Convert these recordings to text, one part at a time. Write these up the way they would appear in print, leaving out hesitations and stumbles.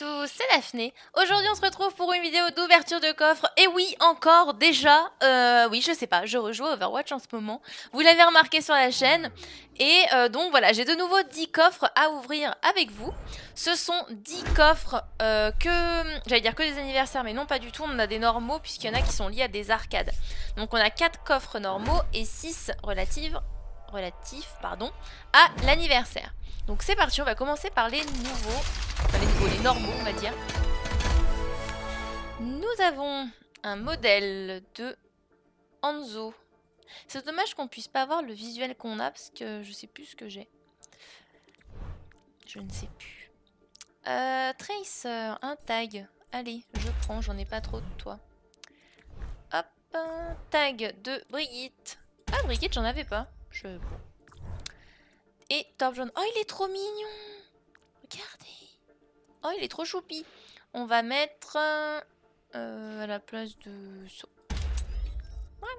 Bonjour à tous, c'est Daphné. Aujourd'hui on se retrouve pour une vidéo d'ouverture de coffre. Et oui, encore, déjà, oui je sais pas, je rejoue Overwatch en ce moment. Vous l'avez remarqué sur la chaîne. Et donc voilà, j'ai de nouveau 10 coffres à ouvrir avec vous. Ce sont 10 coffres que des anniversaires, mais non pas du tout. On a des normaux puisqu'il y en a qui sont liés à des arcades. Donc on a 4 coffres normaux et 6 relatifs à l'anniversaire. Donc c'est parti, on va commencer par les nouveaux. Enfin, les normaux, on va dire. Nous avons un modèle de Hanzo. C'est dommage qu'on puisse pas voir le visuel qu'on a parce que je sais plus ce que j'ai. Je ne sais plus. Tracer, un tag. Allez, je prends, j'en ai pas trop de toi. Hop, un tag de Brigitte. Ah, Brigitte, j'en avais pas. Et Torbjorn. Oh, il est trop mignon! Regardez! Oh, il est trop choupi. On va mettre à la place de... Voilà.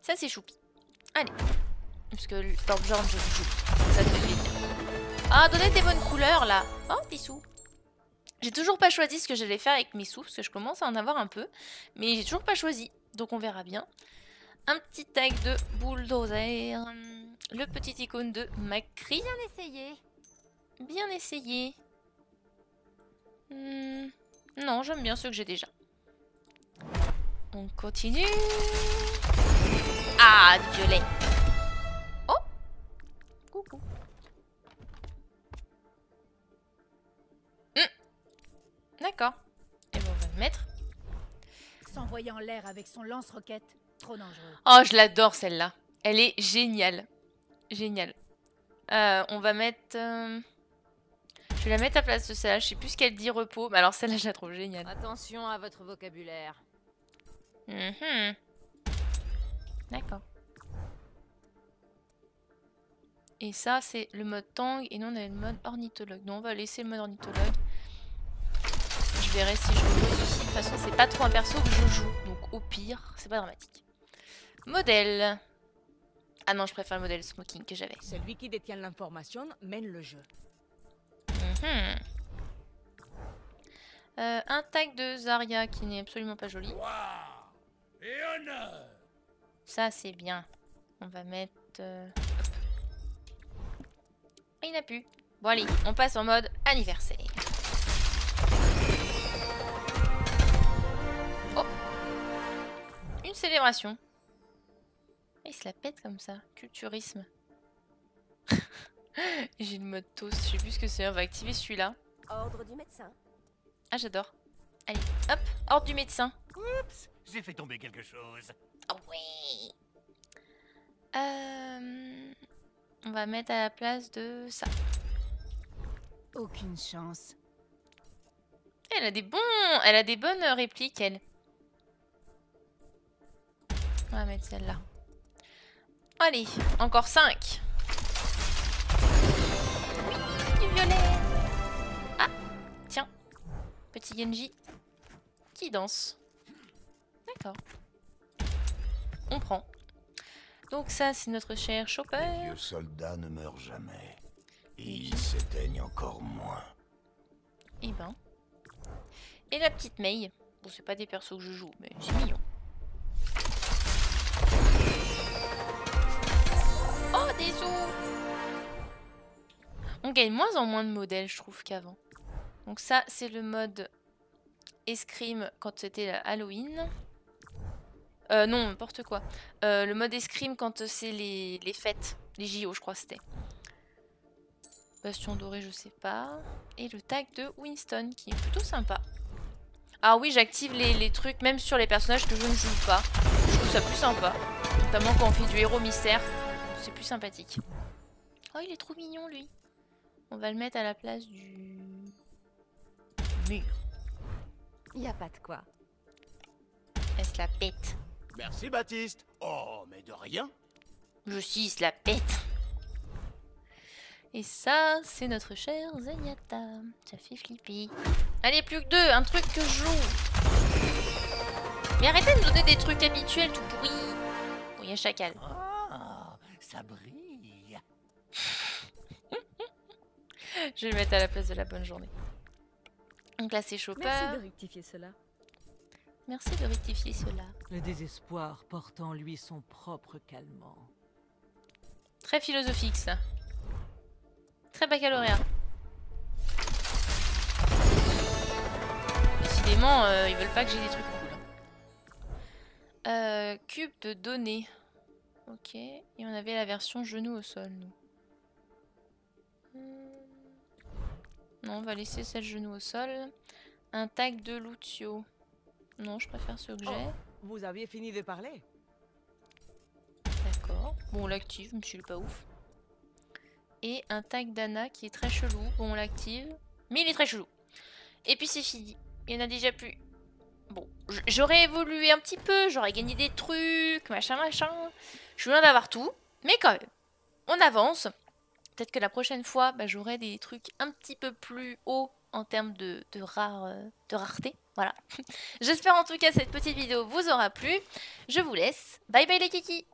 Ça, c'est choupi. Allez. Parce que le Torbjorn, je joue. Ça devient bien. Ah, donnez des bonnes couleurs, là. Oh, bisous. J'ai toujours pas choisi ce que j'allais faire avec mes sous, parce que je commence à en avoir un peu. Mais j'ai toujours pas choisi. Donc, on verra bien. Un petit tag de bulldozer. Le petit icône de McCree. Bien essayé. Bien essayé. Non, j'aime bien ceux que j'ai déjà. On continue. Ah, violet. Oh. Coucou. D'accord. Et bon, on va le mettre. S'envoyer en l'air avec son lance-roquette, trop dangereux. Oh, je l'adore celle-là. Elle est géniale. Génial. On va mettre... Je vais la mettre à place de celle-là. Je sais plus ce qu'elle dit repos. Mais alors celle-là, je la trouve géniale. Attention à votre vocabulaire. D'accord. Et ça, c'est le mode tang. Et nous, on a le mode ornithologue. Donc, on va laisser le mode ornithologue. Je verrai si je joue ici. De toute façon, c'est pas trop un perso que je joue. Donc, au pire, c'est pas dramatique. Modèle. Ah non, je préfère le modèle smoking que j'avais. Celui qui détient l'information mène le jeu. Un tag de Zarya qui n'est absolument pas joli. Ça, c'est bien. On va mettre... Il n'a plus. Bon, allez, on passe en mode anniversaire. Oh. Une célébration. Il se la pète comme ça. Culturisme. J'ai le mode toast. Je sais plus ce que c'est. On va activer celui-là. Ordre du médecin. Ah, j'adore. Allez, hop. Ordre du médecin. Oups, j'ai fait tomber quelque chose. Oh oui. On va mettre à la place de ça. Aucune chance. Elle a des bons... Elle a des bonnes répliques, elle. On va mettre celle-là. Allez, encore 5. Oui, du violet. Ah, tiens. Petit Genji qui danse. D'accord. On prend. Donc ça, c'est notre cher Chopper. Les vieux soldats ne meurent jamais. Ils s'éteignent encore moins. Et ben. Et la petite Mei. Bon, c'est pas des persos que je joue, mais c'est mignon. Oh, des os. On gagne moins en moins de modèles, je trouve, qu'avant. Donc ça, c'est le mode escrime quand c'était Halloween. Non, n'importe quoi. Le mode escrime quand c'est les fêtes. Les JO, je crois, c'était. Bastion doré, je sais pas. Et le tag de Winston, qui est plutôt sympa. Ah oui, j'active les trucs, même sur les personnages que je ne joue pas. Je trouve ça plus sympa. Notamment quand on fait du héros mystère. C'est plus sympathique. Oh, il est trop mignon, lui. On va le mettre à la place du... mur. Il n'y a pas de quoi. Elle se la pète. Merci, Baptiste. Oh, mais de rien. Je suis, il se la pète. Et ça, c'est notre cher Zenyatta. Ça fait flipper. Allez, plus que 2. Un truc que je joue. Mais arrêtez de me donner des trucs habituels, tout pourri. Bon, il y a chacal. Ça brille. Je vais le mettre à la place de la bonne journée. Donc là c'est Chopper. Merci de rectifier cela. Le désespoir porte en lui son propre calmant. Très philosophique ça. Très baccalauréat. Décidément, ils veulent pas que j'ai des trucs cool. Cube de données. Ok. Et on avait la version genou au sol, nous. Non, on va laisser celle genou au sol. Un tag de Lucio. Non, je préfère ce que j'ai. Oh, vous aviez fini de parler. D'accord. Bon, on l'active, mais je suis pas ouf. Et un tag d'Anna qui est très chelou. Bon, on l'active. Mais il est très chelou. Et puis c'est fini. Il y en a déjà plus. Bon, j'aurais évolué un petit peu, j'aurais gagné des trucs, machin. Je suis loin d'avoir tout, mais quand même, on avance. Peut-être que la prochaine fois, bah, j'aurai des trucs un petit peu plus hauts en termes de rareté. Voilà. J'espère en tout cas que cette petite vidéo vous aura plu. Je vous laisse. Bye bye les kikis.